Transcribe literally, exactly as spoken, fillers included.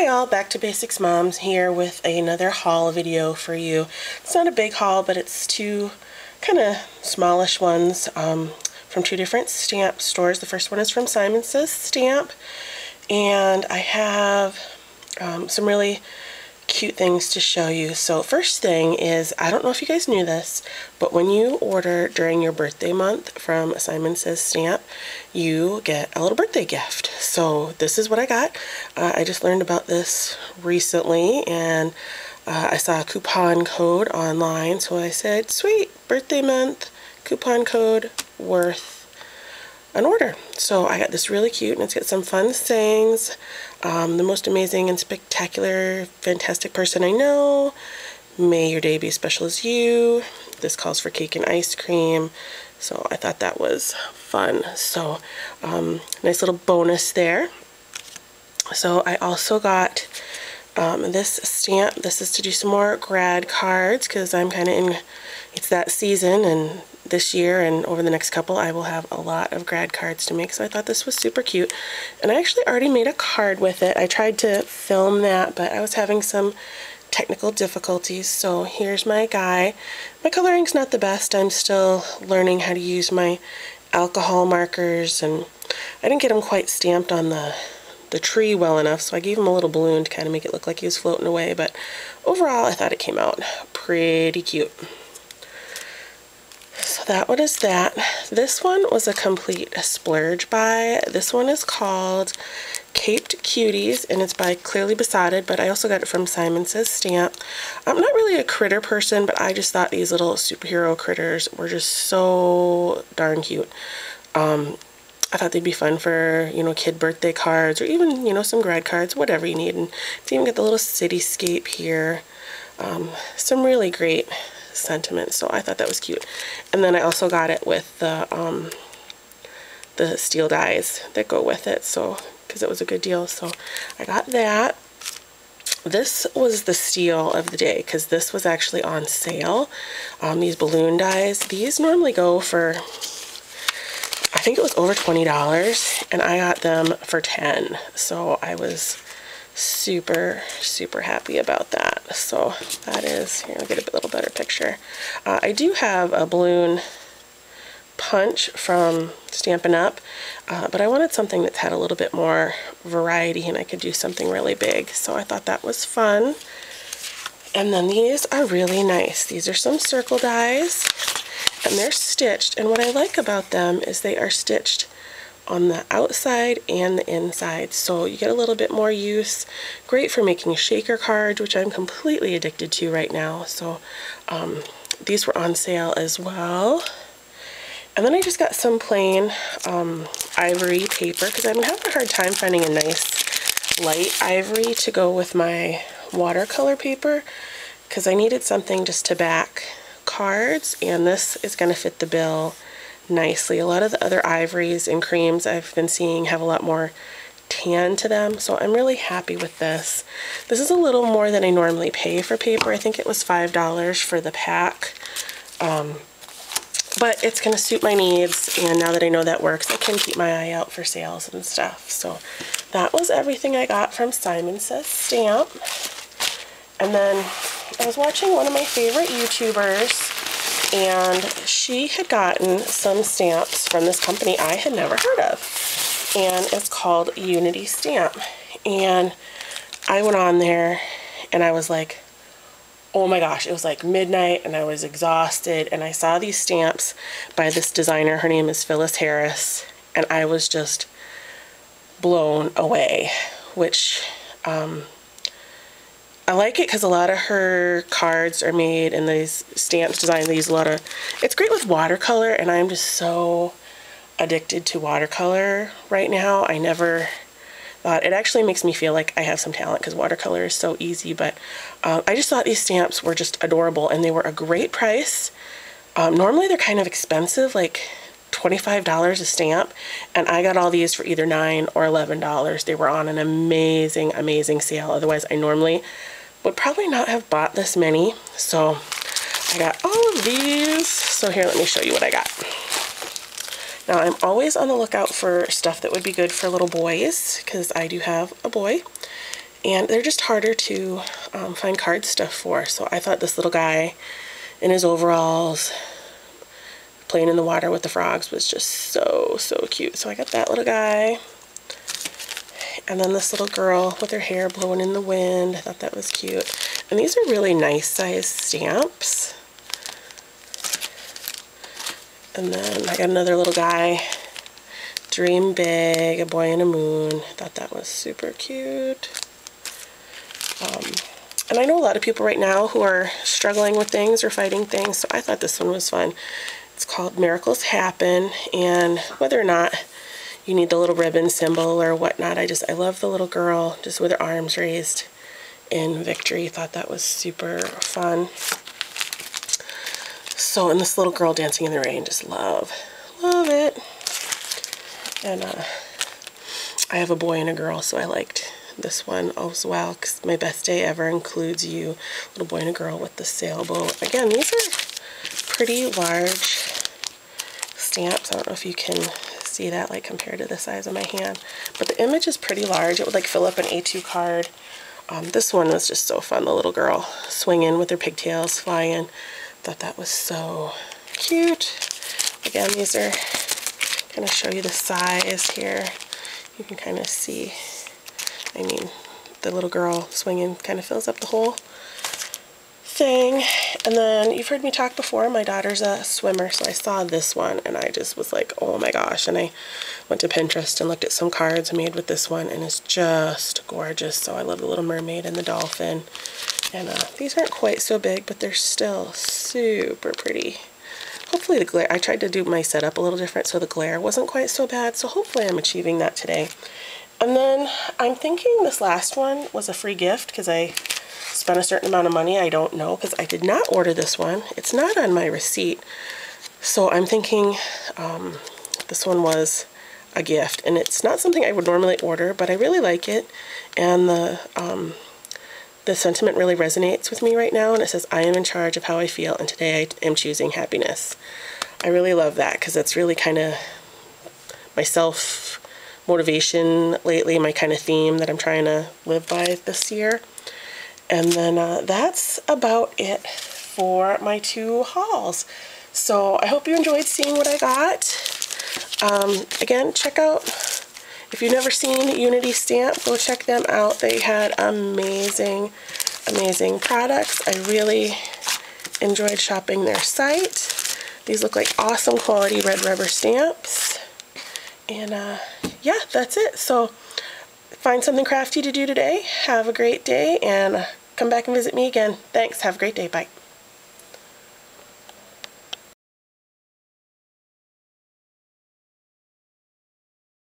Hi y'all, Back to Basics Moms here with another haul video for you. It's not a big haul, but it's two kind of smallish ones um, from two different stamp stores. The first one is from Simon Says Stamp, and I have um, some really cute things to show you. So first thing is, I don't know if you guys knew this, but when you order during your birthday month from Simon Says Stamp, you get a little birthday gift. So this is what I got. Uh, I just learned about this recently, and uh, I saw a coupon code online, so I said, sweet, birthday month, coupon code, worth an order. So I got this really cute, and it's got some fun sayings. Um, the most amazing and spectacular, fantastic person I know. May your day be as special as you. This calls for cake and ice cream. So I thought that was fun. So um, nice little bonus there. So I also got um, this stamp. This is to do some more grad cards, because I'm kind of in, it's that season, and this year and over the next couple I will have a lot of grad cards to make, so I thought this was super cute. And I actually already made a card with it. I tried to film that, but I was having some technical difficulties. So here's my guy. My coloring's not the best. I'm still learning how to use my alcohol markers, and I didn't get him quite stamped on the the tree well enough, so I gave him a little balloon to kind of make it look like he was floating away, but overall I thought it came out pretty cute. So that one is that. This one was a complete splurge buy. This one is called Caped Cuties, and it's by Clearly Besotted, but I also got it from Simon Says Stamp. I'm not really a critter person, but I just thought these little superhero critters were just so darn cute. Um, I thought they'd be fun for, you know, kid birthday cards, or even, you know, some grad cards, whatever you need. And it's even got the little cityscape here. Um, some really great sentiment, so I thought that was cute. And then I also got it with the um, the steel dies that go with it, so because it was a good deal, so I got that. This was the steal of the day, because this was actually on sale. Um, these balloon dies, these normally go for, I think it was over twenty dollars, and I got them for ten, so I was super super happy about that. So that is, here, I'll get a little better picture. uh, I do have a balloon punch from Stampin' Up, uh, but I wanted something that had a little bit more variety, and I could do something really big, so I thought that was fun. And then these are really nice. These are some circle dies, and they're stitched, and what I like about them is they are stitched on the outside and the inside, so you get a little bit more use. Great for making shaker cards, which I'm completely addicted to right now. So um, these were on sale as well. And then I just got some plain um, ivory paper, because I'm having a hard time finding a nice light ivory to go with my watercolor paper, because I needed something just to back cards, and this is going to fit the bill nicely. A lot of the other ivories and creams I've been seeing have a lot more tan to them, so I'm really happy with this. This is a little more than I normally pay for paper. I think it was five dollars for the pack, um, but it's going to suit my needs, and now that I know that works, I can keep my eye out for sales and stuff. So that was everything I got from Simon Says Stamp. And then I was watching one of my favorite YouTubers, and she had gotten some stamps from this company I had never heard of, and it's called Unity Stamp. And I went on there and I was like, oh my gosh, it was like midnight and I was exhausted, and I saw these stamps by this designer. Her name is Phyllis Harris, and I was just blown away. Which um I like it, because a lot of her cards are made, and these stamps design, they use a lot of, it's great with watercolor, and I'm just so addicted to watercolor right now. I never thought, it actually makes me feel like I have some talent, because watercolor is so easy, but uh, I just thought these stamps were just adorable, and they were a great price. Um, normally they're kind of expensive, like twenty-five dollars a stamp, and I got all these for either nine or eleven dollars. They were on an amazing, amazing sale. Otherwise, I normally would probably not have bought this many. So I got all of these. So here, let me show you what I got. Now, I'm always on the lookout for stuff that would be good for little boys, because I do have a boy, and they're just harder to um, find card stuff for. So I thought this little guy in his overalls playing in the water with the frogs was just so, so cute. So I got that little guy. And then this little girl with her hair blowing in the wind. I thought that was cute. And these are really nice size stamps. And then I got another little guy, Dream Big, a boy and a moon. I thought that was super cute. Um, and I know a lot of people right now who are struggling with things or fighting things, so I thought this one was fun. It's called Miracles Happen, and whether or not you need the little ribbon symbol or whatnot, I just, I love the little girl just with her arms raised in victory. Thought that was super fun. So, and this little girl dancing in the rain, just love, love it. And uh, I have a boy and a girl, so I liked this one as well, because My Best Day Ever includes you, little boy and a girl with the sailboat. Again, these are pretty large stamps. I don't know if you can see that, like, compared to the size of my hand. But the image is pretty large. It would, like, fill up an A two card. Um, this one was just so fun. The little girl swinging with her pigtails, flying. Thought that was so cute. Again, these are... I'm going to show you the size here. You can kind of see, I mean, the little girl swinging kind of fills up the whole thing. And then you've heard me talk before, my daughter's a swimmer, so I saw this one and I just was like, oh my gosh. And I went to Pinterest and looked at some cards made with this one, and it's just gorgeous. So I love the Little Mermaid and the dolphin. And uh, these aren't quite so big, but they're still super pretty. Hopefully the glare, I tried to do my setup a little different, so the glare wasn't quite so bad. So hopefully I'm achieving that today. And then I'm thinking this last one was a free gift because I spent a certain amount of money. I don't know, because I did not order this one. It's not on my receipt. So I'm thinking um, this one was a gift. And it's not something I would normally order, but I really like it. And the... Um, The sentiment really resonates with me right now, and it says, I am in charge of how I feel, and today I am choosing happiness. I really love that, because that's really kind of my self-motivation lately, my kind of theme that I'm trying to live by this year. And then uh, that's about it for my two hauls. So I hope you enjoyed seeing what I got. Um, again, check out... If you've never seen Unity Stamp, go check them out. They had amazing, amazing products. I really enjoyed shopping their site. These look like awesome quality red rubber stamps. And uh, yeah, that's it. So find something crafty to do today. Have a great day, and come back and visit me again. Thanks. Have a great day. Bye.